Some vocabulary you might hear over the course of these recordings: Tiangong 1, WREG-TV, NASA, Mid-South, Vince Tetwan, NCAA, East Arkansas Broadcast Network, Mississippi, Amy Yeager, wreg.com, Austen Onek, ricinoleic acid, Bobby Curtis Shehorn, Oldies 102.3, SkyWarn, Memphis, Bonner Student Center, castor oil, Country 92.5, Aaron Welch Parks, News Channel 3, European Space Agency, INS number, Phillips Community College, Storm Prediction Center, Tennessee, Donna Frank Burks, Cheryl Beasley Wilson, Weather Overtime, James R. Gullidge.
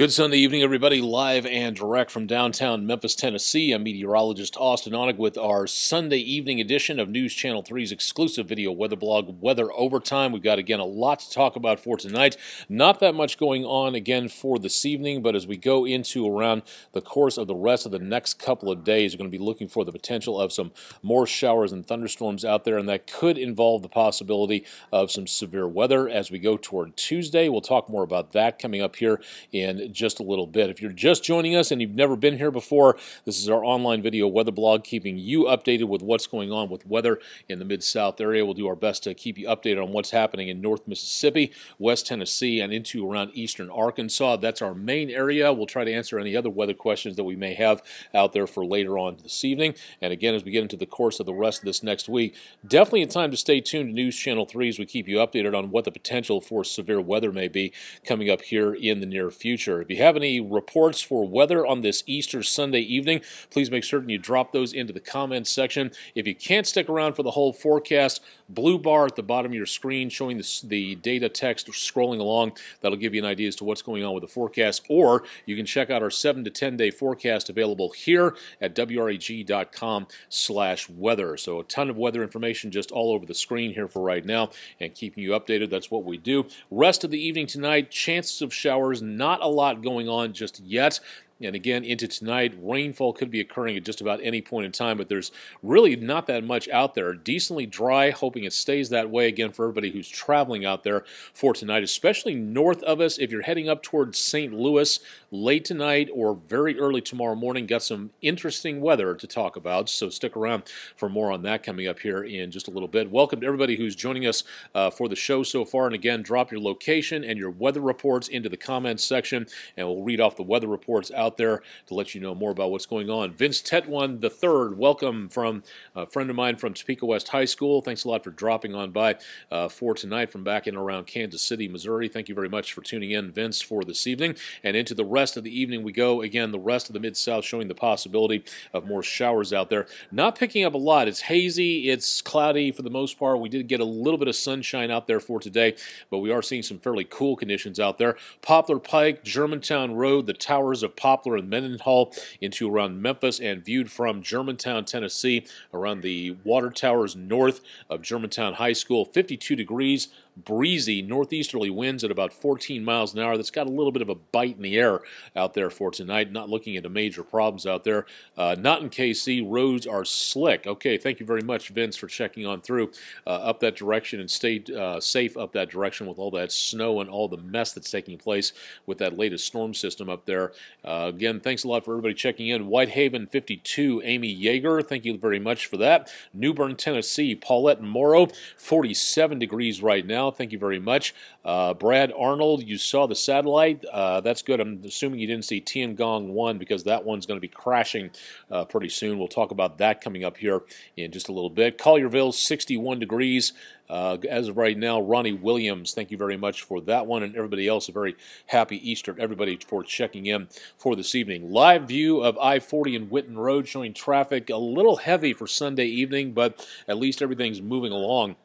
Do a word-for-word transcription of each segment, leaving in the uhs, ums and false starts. Good Sunday evening, everybody, live and direct from downtown Memphis, Tennessee. I'm meteorologist Austen Onek with our Sunday evening edition of News Channel three's exclusive video weather blog, Weather Overtime. We've got, again, a lot to talk about for tonight. Not that much going on, again, for this evening, but as we go into around the course of the rest of the next couple of days, we're going to be looking for the potential of some more showers and thunderstorms out there, and that could involve the possibility of some severe weather. As we go toward Tuesday, we'll talk more about that coming up here in just a little bit. If you're just joining us and you've never been here before, this is our online video weather blog, keeping you updated with what's going on with weather in the Mid-South area. We'll do our best to keep you updated on what's happening in North Mississippi, West Tennessee, and into around Eastern Arkansas. That's our main area. We'll try to answer any other weather questions that we may have out there for later on this evening. And again, as we get into the course of the rest of this next week, definitely a time to stay tuned to News Channel three as we keep you updated on what the potential for severe weather may be coming up here in the near future. If you have any reports for weather on this Easter Sunday evening, please make certain you drop those into the comments section. If you can't stick around for the whole forecast, blue bar at the bottom of your screen showing the, the data text scrolling along, that'll give you an idea as to what's going on with the forecast, or you can check out our seven to ten day forecast available here at w reg dot com slash weather. So a ton of weather information just all over the screen here for right now, and keeping you updated, that's what we do. Rest of the evening tonight, chances of showers, not a lot going on just yet. And again, into tonight, rainfall could be occurring at just about any point in time, but there's really not that much out there. Decently dry, hoping it stays that way, again, for everybody who's traveling out there for tonight, especially north of us. If you're heading up towards Saint Louis late tonight or very early tomorrow morning, got some interesting weather to talk about, so stick around for more on that coming up here in just a little bit. Welcome to everybody who's joining us uh, for the show so far, and again, drop your location and your weather reports into the comments section, and we'll read off the weather reports out there to let you know more about what's going on. Vince Tetwan the third, welcome from a friend of mine from Topeka West High School. Thanks a lot for dropping on by uh, for tonight from back in around Kansas City, Missouri. Thank you very much for tuning in, Vince, for this evening. And into the rest of the evening we go. Again, the rest of the Mid-South showing the possibility of more showers out there. Not picking up a lot. It's hazy. It's cloudy for the most part. We did get a little bit of sunshine out there for today, but we are seeing some fairly cool conditions out there. Poplar Pike, Germantown Road, the towers of Poplar and Mendenhall into around Memphis, and viewed from Germantown, Tennessee, around the water towers north of Germantown High School. fifty-two degrees, breezy, northeasterly winds at about fourteen miles an hour. That's got a little bit of a bite in the air out there for tonight. Not looking into major problems out there. Uh, not in K C. Roads are slick. Okay, thank you very much, Vince, for checking on through uh, up that direction, and stay uh, safe up that direction with all that snow and all the mess that's taking place with that latest storm system up there. Uh, again, thanks a lot for everybody checking in. Whitehaven fifty-two, Amy Yeager, thank you very much for that. New Bern, Tennessee, Paulette Morrow, forty-seven degrees right now. Thank you very much. Uh, Brad Arnold, you saw the satellite. Uh, that's good. I'm assuming you didn't see Tiangong one, because that one's going to be crashing uh, pretty soon. We'll talk about that coming up here in just a little bit. Collierville, sixty-one degrees. Uh, as of right now, Ronnie Williams, thank you very much for that one, and everybody else, a very happy Easter to everybody for checking in for this evening. Live view of I forty and Whitten Road showing traffic a little heavy for Sunday evening, but at least everything's moving along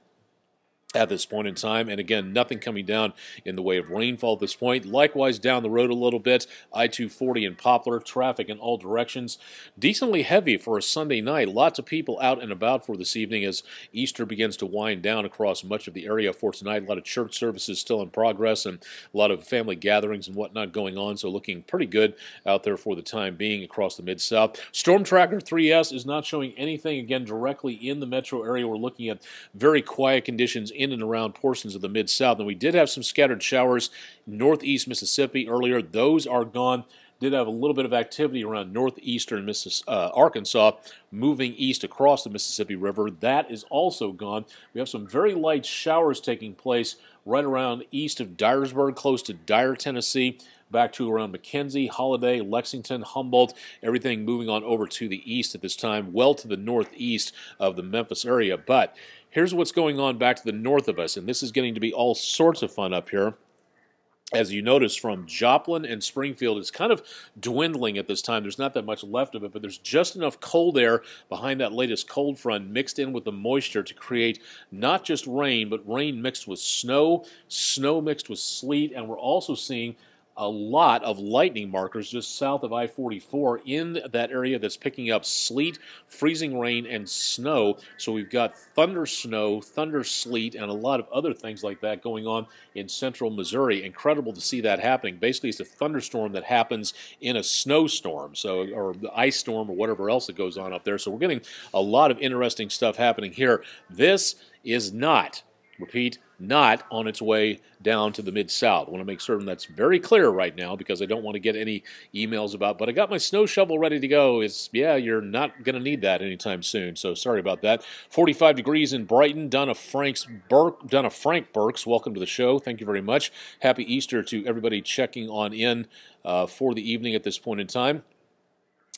at this point in time, and again, nothing coming down in the way of rainfall at this point. Likewise, down the road a little bit, I two forty and Poplar, traffic in all directions. Decently heavy for a Sunday night. Lots of people out and about for this evening as Easter begins to wind down across much of the area for tonight. A lot of church services still in progress, and a lot of family gatherings and whatnot going on, so looking pretty good out there for the time being across the Mid-South. Storm Tracker three S is not showing anything, again, directly in the metro area. We're looking at very quiet conditions in in and around portions of the Mid-South, and we did have some scattered showers northeast Mississippi earlier. Those are gone. Did have a little bit of activity around northeastern Missis uh, Arkansas, moving east across the Mississippi River. That is also gone. We have some very light showers taking place right around east of Dyersburg, close to Dyer, Tennessee, back to around McKenzie, Holiday, Lexington, Humboldt, everything moving on over to the east at this time, well to the northeast of the Memphis area. But here's what's going on back to the north of us, and this is getting to be all sorts of fun up here. As you notice, from Joplin and Springfield, it's kind of dwindling at this time. There's not that much left of it, but there's just enough cold air behind that latest cold front mixed in with the moisture to create not just rain, but rain mixed with snow, snow mixed with sleet, and we're also seeing a lot of lightning markers just south of I forty-four in that area that's picking up sleet, freezing rain, and snow. So we've got thunder snow, thunder sleet, and a lot of other things like that going on in central Missouri. Incredible to see that happening. Basically, it's a thunderstorm that happens in a snowstorm, so or the ice storm or whatever else that goes on up there. So we're getting a lot of interesting stuff happening here. This is not, repeat, not on its way down to the Mid-South. I want to make certain that's very clear right now because I don't want to get any emails about, but I got my snow shovel ready to go. It's, yeah, you're not going to need that anytime soon, so sorry about that. forty-five degrees in Brighton. Donna Frank's Burke, Donna Frank Burks, welcome to the show. Thank you very much. Happy Easter to everybody checking on in uh, for the evening at this point in time.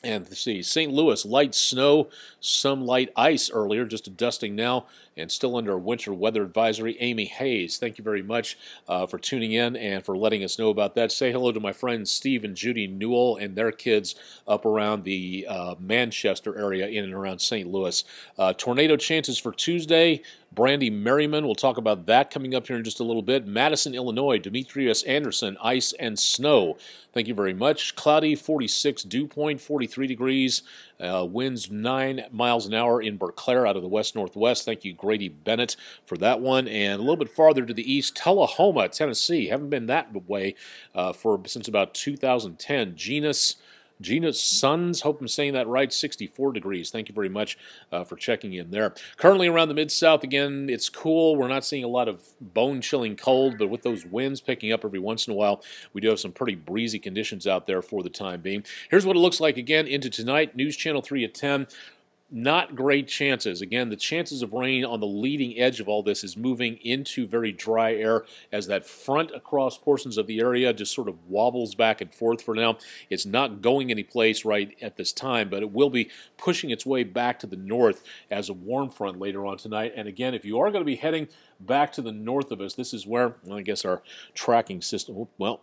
And see, Saint Louis, light snow, some light ice earlier, just a dusting now, and still under a winter weather advisory. Amy Hayes, thank you very much uh, for tuning in and for letting us know about that. Say hello to my friends Steve and Judy Newell and their kids up around the uh, Manchester area in and around Saint Louis. Uh, tornado chances for Tuesday. Brandy Merriman, we'll talk about that coming up here in just a little bit. Madison, Illinois, Demetrius Anderson, ice and snow. Thank you very much. Cloudy, forty-six, dew point, forty-three degrees. Uh, winds nine miles an hour in Berclair out of the west-northwest. Thank you, Grady Bennett, for that one. And a little bit farther to the east, Tullahoma, Tennessee. Haven't been that way uh, for since about two thousand ten. Genus. Gina Sons, hope I'm saying that right, sixty-four degrees. Thank you very much uh, for checking in there. Currently around the Mid-South, again, it's cool. We're not seeing a lot of bone-chilling cold, but with those winds picking up every once in a while, we do have some pretty breezy conditions out there for the time being. Here's what it looks like again into tonight. News Channel three at ten. Not great chances. Again, the chances of rain on the leading edge of all this is moving into very dry air as that front across portions of the area just sort of wobbles back and forth for now. It's not going anyplace right at this time, but it will be pushing its way back to the north as a warm front later on tonight. And again, if you are going to be heading back to the north of us, this is where, well, I guess our tracking system, well,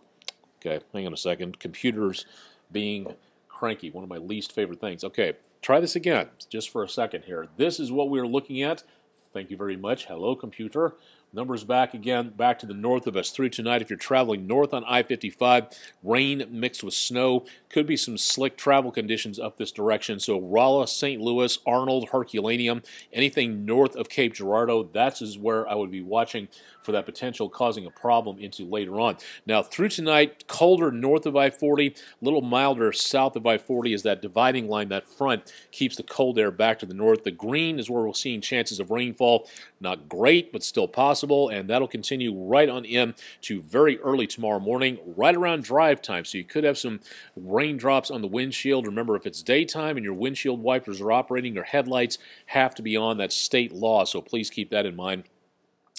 okay, hang on a second. Computers being cranky, one of my least favorite things. Okay. Try this again, just for a second here. This is what we're looking at. Thank you very much. Hello, computer. Numbers back again, back to the north of us through tonight. If you're traveling north on I fifty-five, rain mixed with snow. Could be some slick travel conditions up this direction. So Rolla, Saint Louis, Arnold, Herculaneum, anything north of Cape Girardeau, that is where I would be watching for that potential causing a problem into later on. Now, through tonight, colder north of I forty, a little milder south of I forty as that dividing line, that front, keeps the cold air back to the north. The green is where we're seeing chances of rainfall. Not great, but still possible, and that'll continue right on in to very early tomorrow morning, right around drive time. So you could have some raindrops on the windshield. Remember, if it's daytime and your windshield wipers are operating, your headlights have to be on. That's state law, so please keep that in mind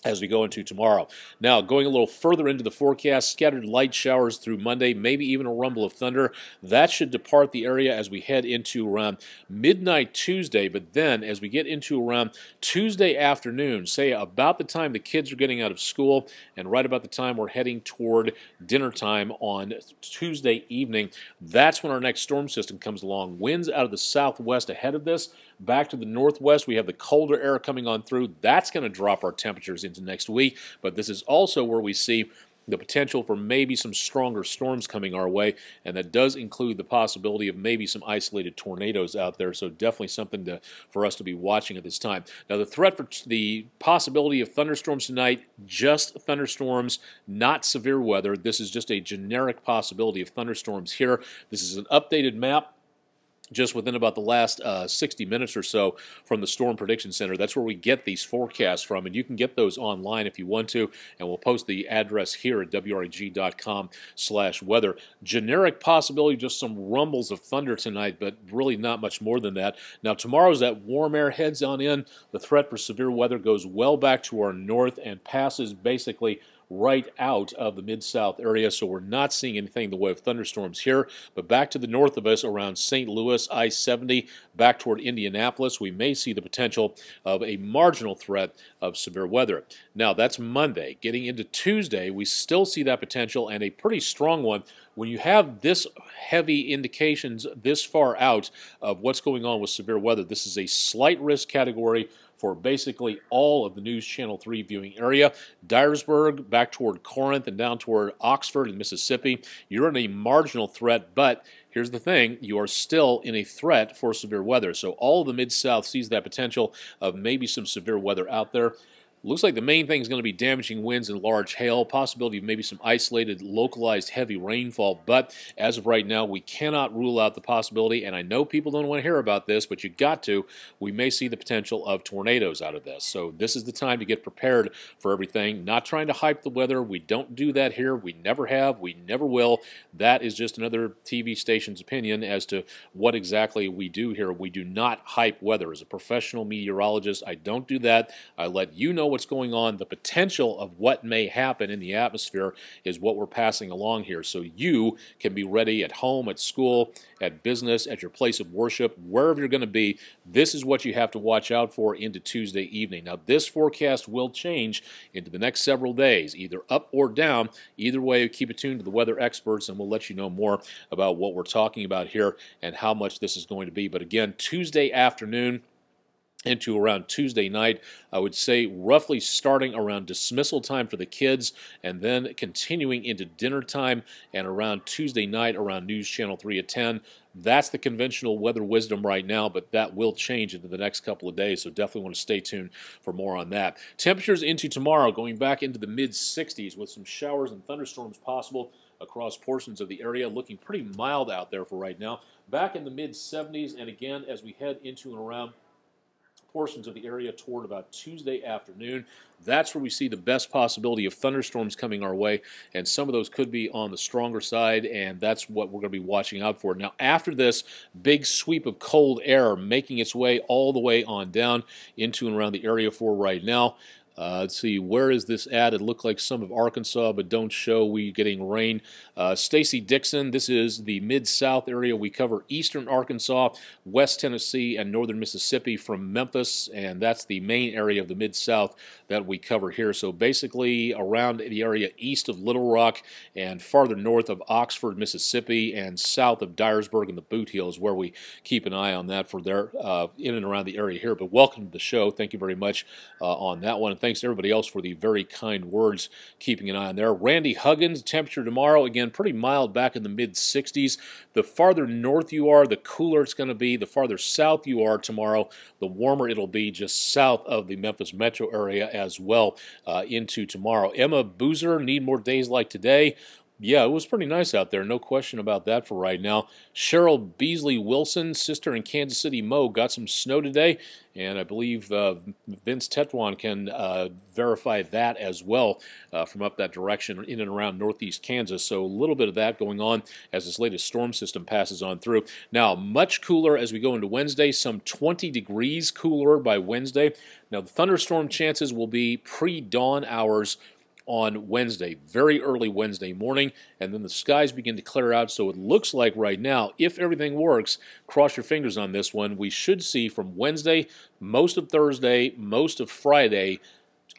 as we go into tomorrow. Now, going a little further into the forecast, scattered light showers through Monday, maybe even a rumble of thunder. That should depart the area as we head into around midnight Tuesday, but then as we get into around Tuesday afternoon, say about the time the kids are getting out of school and right about the time we're heading toward dinner time on Tuesday evening, that's when our next storm system comes along. Winds out of the southwest ahead of this. Back to the northwest, we have the colder air coming on through. That's going to drop our temperatures into next week, but this is also where we see the potential for maybe some stronger storms coming our way, and that does include the possibility of maybe some isolated tornadoes out there, so definitely something to, for us to be watching at this time. Now, the threat for the possibility of thunderstorms tonight, just thunderstorms, not severe weather. This is just a generic possibility of thunderstorms here. This is an updated map just within about the last uh, sixty minutes or so from the Storm Prediction Center. That's where we get these forecasts from, and you can get those online if you want to, and we'll post the address here at w r e g dot com slash weather. Generic possibility, just some rumbles of thunder tonight, but really not much more than that. Now, tomorrow as that warm air heads on in, the threat for severe weather goes well back to our north and passes basically right out of the Mid-South area, so we're not seeing anything in the way of thunderstorms here, but back to the north of us around Saint Louis, I seventy, back toward Indianapolis, we may see the potential of a marginal threat of severe weather. Now, that's Monday. Getting into Tuesday, we still see that potential and a pretty strong one. When you have this heavy indications this far out of what's going on with severe weather, this is a slight risk category for basically all of the News Channel three viewing area. Dyersburg, back toward Corinth, and down toward Oxford and Mississippi, you're in a marginal threat, but here's the thing, you are still in a threat for severe weather. So all of the Mid-South sees that potential of maybe some severe weather out there. Looks like the main thing is going to be damaging winds and large hail, possibility of maybe some isolated, localized heavy rainfall. But as of right now, we cannot rule out the possibility, and I know people don't want to hear about this, but you got to. We may see the potential of tornadoes out of this. So this is the time to get prepared for everything. Not trying to hype the weather. We don't do that here. We never have. We never will. That is just another T V station's opinion as to what exactly we do here. We do not hype weather. As a professional meteorologist, I don't do that. I let you know what's going on. The potential of what may happen in the atmosphere is what we're passing along here. So you can be ready at home, at school, at business, at your place of worship, wherever you're going to be. This is what you have to watch out for into Tuesday evening. Now, this forecast will change into the next several days, either up or down. Either way, keep it tuned to the weather experts, and we'll let you know more about what we're talking about here and how much this is going to be. But again, Tuesday afternoon into around Tuesday night, I would say roughly starting around dismissal time for the kids and then continuing into dinner time and around Tuesday night around News Channel three at ten. That's the conventional weather wisdom right now, but that will change into the next couple of days, so definitely want to stay tuned for more on that. Temperatures into tomorrow going back into the mid sixties with some showers and thunderstorms possible across portions of the area, looking pretty mild out there for right now. Back in the mid seventies, and again as we head into and around portions of the area toward about Tuesday afternoon. That's where we see the best possibility of thunderstorms coming our way, and some of those could be on the stronger side, and that's what we're going to be watching out for. Now, after this big sweep of cold air making its way all the way on down into and around the area for right now, Uh, let's see, where is this at? It looked like some of Arkansas, but don't show we getting rain. Uh, Stacy Dixon, this is the Mid-South area. We cover eastern Arkansas, west Tennessee, and northern Mississippi from Memphis, and that's the main area of the Mid-South that we cover here. So basically around the area east of Little Rock and farther north of Oxford, Mississippi, and south of Dyersburg and the Boot Hills, where we keep an eye on that for their uh, in and around the area here. But welcome to the show. Thank you very much uh, on that one. And thanks to everybody else for the very kind words, keeping an eye on there. Randy Huggins, temperature tomorrow, again, pretty mild back in the mid sixties. The farther north you are, the cooler it's going to be. The farther south you are tomorrow, the warmer it'll be just south of the Memphis metro area as well uh, into tomorrow. Emma Boozer, need more days like today. Yeah, it was pretty nice out there. No question about that for right now. Cheryl Beasley Wilson, sister in Kansas City, Mo, got some snow today, and I believe uh, Vince Tetwan can uh, verify that as well uh, from up that direction in and around northeast Kansas. So a little bit of that going on as this latest storm system passes on through. Now, much cooler as we go into Wednesday, some twenty degrees cooler by Wednesday. Now, the thunderstorm chances will be pre-dawn hours on Wednesday, very early Wednesday morning, and then the skies begin to clear out, so it looks like right now, if everything works, cross your fingers on this one, we should see from Wednesday, most of Thursday, most of Friday,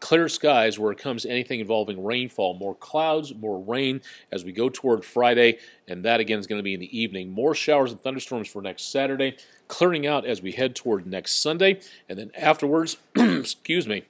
clear skies where it comes to anything involving rainfall. More clouds, more rain as we go toward Friday, and that again is going to be in the evening. More showers and thunderstorms for next Saturday, clearing out as we head toward next Sunday, and then afterwards, excuse me,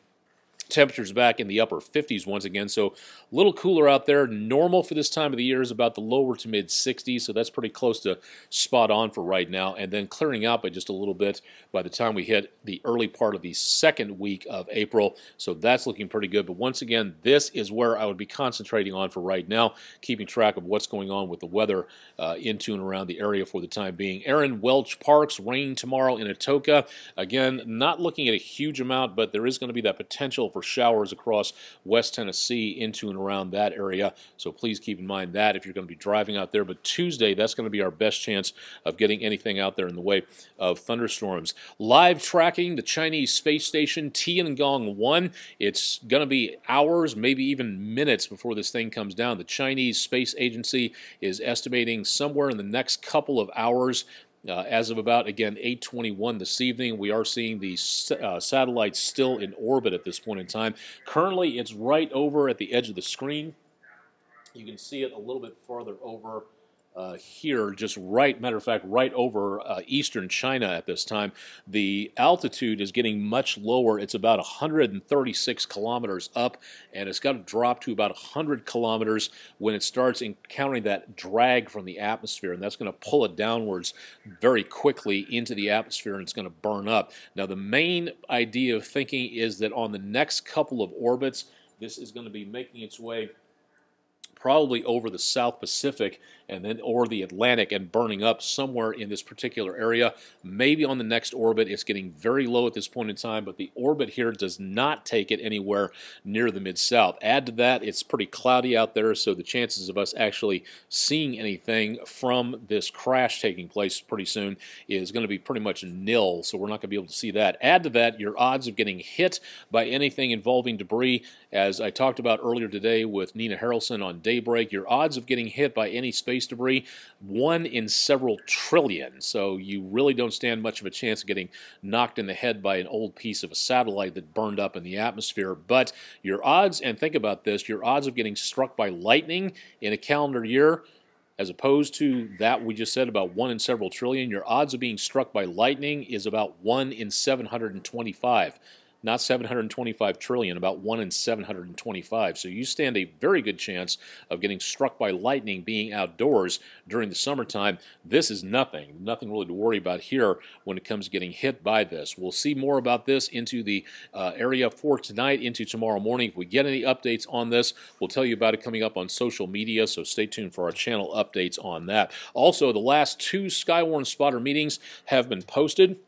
temperatures back in the upper fifties once again, so a little cooler out there. Normal for this time of the year is about the lower to mid sixties, so that's pretty close to spot on for right now, and then clearing out by just a little bit by the time we hit the early part of the second week of April, so that's looking pretty good. But once again, this is where I would be concentrating on for right now, keeping track of what's going on with the weather uh, into and around the area for the time being. Aaron Welch Parks, rain tomorrow in Atoka. Again, not looking at a huge amount, but there is going to be that potential for showers across west Tennessee into and around that area, so please keep in mind that if you're going to be driving out there. But Tuesday, that's going to be our best chance of getting anything out there in the way of thunderstorms. Live tracking the Chinese space station Tiangong one. It's going to be hours, maybe even minutes before this thing comes down. The Chinese Space Agency is estimating somewhere in the next couple of hours. Uh, as of about, again, eight twenty-one this evening, we are seeing the uh, satellite still in orbit at this point in time. Currently, it's right over at the edge of the screen. You can see it a little bit farther over Uh, here, just right, matter of fact, right over uh, eastern China at this time. The altitude is getting much lower. It's about one hundred thirty-six kilometers up, and it's got to drop to about one hundred kilometers when it starts encountering that drag from the atmosphere, and that's going to pull it downwards very quickly into the atmosphere, and it's going to burn up. Now, the main idea of thinking is that on the next couple of orbits, this is going to be making its way probably over the South Pacific and then or the Atlantic and burning up somewhere in this particular area. Maybe on the next orbit. It's getting very low at this point in time, but the orbit here does not take it anywhere near the Mid-South. Add to that, it's pretty cloudy out there, so the chances of us actually seeing anything from this crash taking place pretty soon is going to be pretty much nil, so we're not going to be able to see that. Add to that your odds of getting hit by anything involving debris, as I talked about earlier today with Nina Harrelson on Daybreak, your odds of getting hit by any space debris, one in several trillion. So you really don't stand much of a chance of getting knocked in the head by an old piece of a satellite that burned up in the atmosphere. But your odds, and think about this, your odds of getting struck by lightning in a calendar year, as opposed to that we just said about one in several trillion, your odds of being struck by lightning is about one in seven hundred twenty-five. Not seven hundred twenty-five trillion, about one in seven hundred twenty-five. So you stand a very good chance of getting struck by lightning being outdoors during the summertime. This is nothing, nothing really to worry about here when it comes to getting hit by this. We'll see more about this into the uh, area for tonight, into tomorrow morning. If we get any updates on this, we'll tell you about it coming up on social media, so stay tuned for our channel updates on that. Also, the last two SkyWarn spotter meetings have been posted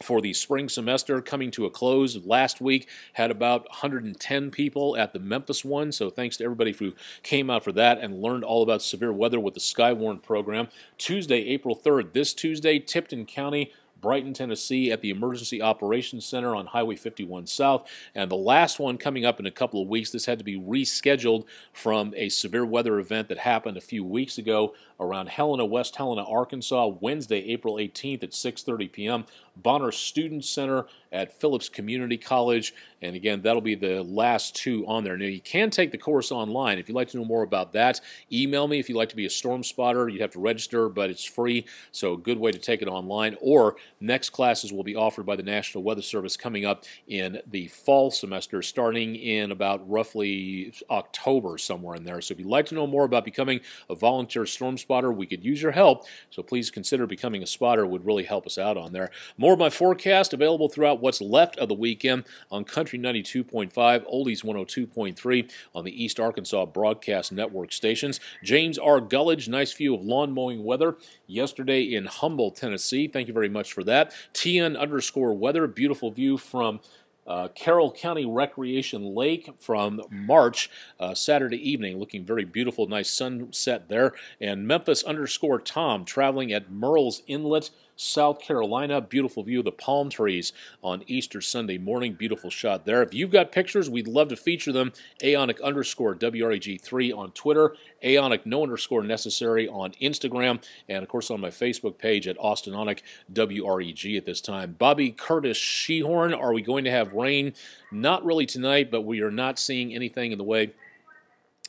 for the spring semester coming to a close. Last week had about one hundred ten people at the Memphis one, so thanks to everybody who came out for that and learned all about severe weather with the SkyWarn program. Tuesday, April third, this Tuesday, Tipton County, Brighton, Tennessee, at the Emergency Operations Center on Highway fifty-one South. And the last one coming up in a couple of weeks, this had to be rescheduled from a severe weather event that happened a few weeks ago around Helena, West Helena, Arkansas, Wednesday, April eighteenth at six thirty p m Bonner Student Center at Phillips Community College. And again, that'll be the last two on there. Now, you can take the course online. If you'd like to know more about that, email me. If you'd like to be a storm spotter, you'd have to register, but it's free, so a good way to take it online. Or next classes will be offered by the National Weather Service coming up in the fall semester, starting in about roughly October, somewhere in there. So if you'd like to know more about becoming a volunteer storm spotter, we could use your help, so please consider becoming a spotter. It would really help us out on there. More of my forecast available throughout what's left of the weekend on Country ninety-two point five, Oldies one oh two point three on the East Arkansas Broadcast Network stations. James R. Gullidge, nice view of lawn mowing weather yesterday in Humble, Tennessee. Thank you very much for that. T N underscore weather, beautiful view from Uh, Carroll County Recreation Lake from March, uh, Saturday evening, looking very beautiful, nice sunset there. And Memphis underscore Tom, traveling at Merle's Inlet, South Carolina, beautiful view of the palm trees on Easter Sunday morning, beautiful shot there. If you've got pictures, we'd love to feature them. Aonic underscore W R E G three on Twitter, Aonic no underscore necessary on Instagram, and of course on my Facebook page at Austen Onek W R E G at this time. Bobby Curtis Shehorn, are we going to have rain? Not really tonight, but we are not seeing anything in the way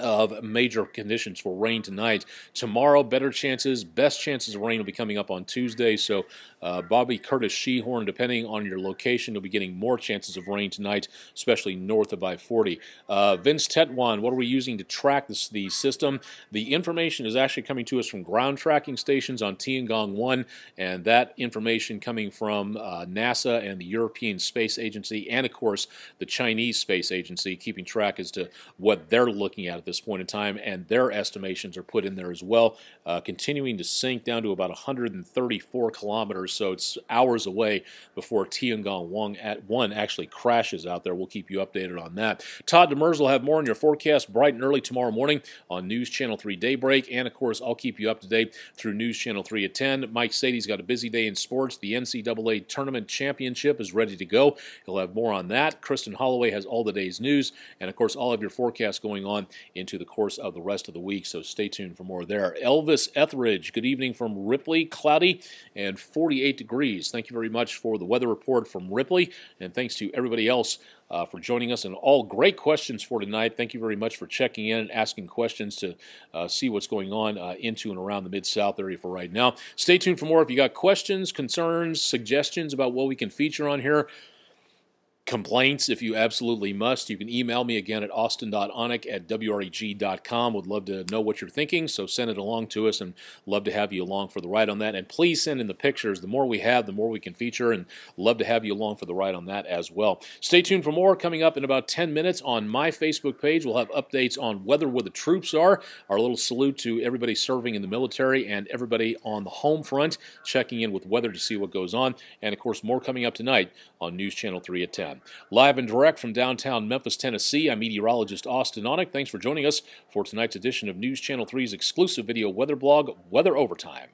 of major conditions for rain tonight. Tomorrow, better chances, best chances of rain will be coming up on Tuesday. So uh, Bobby Curtis Shehorn, depending on your location, you'll be getting more chances of rain tonight, especially north of I forty. Uh, Vince Tetwan, what are we using to track this, the system? The information is actually coming to us from ground tracking stations on Tiangong one, and that information coming from uh, NASA and the European Space Agency, and of course the Chinese Space Agency, keeping track as to what they're looking at at this point in time, and their estimations are put in there as well, uh, continuing to sink down to about one hundred thirty-four kilometers, so it's hours away before Tiangong one actually crashes out there. We'll keep you updated on that. Todd Demers will have more on your forecast bright and early tomorrow morning on News Channel three Daybreak, and of course I'll keep you up to date through News Channel three at ten. Mike Sadie's got a busy day in sports. The N C double A Tournament Championship is ready to go. He'll have more on that. Kristen Holloway has all the day's news, and of course all of your forecasts going on in into the course of the rest of the week, so stay tuned for more there. Elvis Etheridge, good evening from Ripley, cloudy and forty-eight degrees. Thank you very much for the weather report from Ripley, and thanks to everybody else uh, for joining us and all great questions for tonight. Thank you very much for checking in and asking questions to uh, see what's going on uh, into and around the Mid-South area for right now. Stay tuned for more. If you got questions, concerns, suggestions about what we can feature on here, complaints, if you absolutely must, you can email me again at austin dot onek at w r e g dot com. Would love to know what you're thinking, so send it along to us and love to have you along for the ride on that. And please send in the pictures. The more we have, the more we can feature, and love to have you along for the ride on that as well. Stay tuned for more coming up in about ten minutes on my Facebook page. We'll have updates on Weather Where the Troops Are, our little salute to everybody serving in the military and everybody on the home front, checking in with weather to see what goes on. And, of course, more coming up tonight on News Channel three at ten. Live and direct from downtown Memphis, Tennessee, I'm meteorologist Austen Onek. Thanks for joining us for tonight's edition of News Channel three's exclusive video weather blog, Weather Overtime.